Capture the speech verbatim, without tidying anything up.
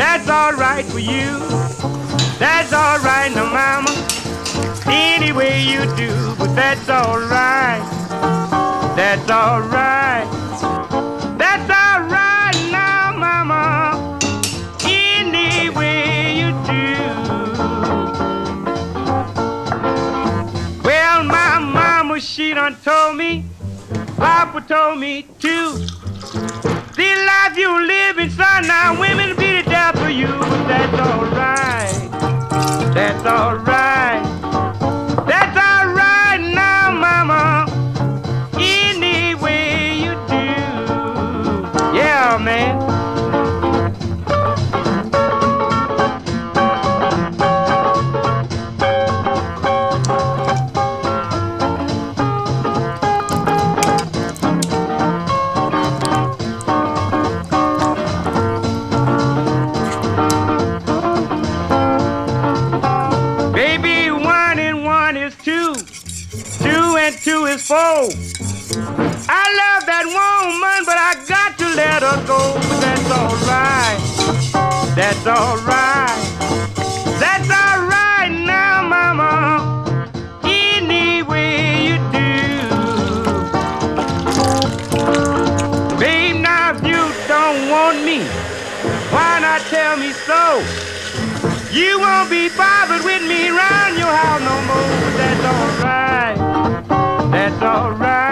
That's all right for you. That's all right now, mama. Any way you do, but that's all right. That's all right. That's all right now, mama. Any way you do. Well, my mama, she done told me. Papa told me too. The life you living, son, now women be the death for you. But that's all right. That's all right. That's all right now, mama. Any way you do. Yeah, man. Two is four. I love that woman, but I got to let her go. But that's all right. That's all right. That's all right now, mama. Any way you do. Babe, now if you don't want me, why not tell me so? You won't be bothered with me round your house no more. But that's all right. All right.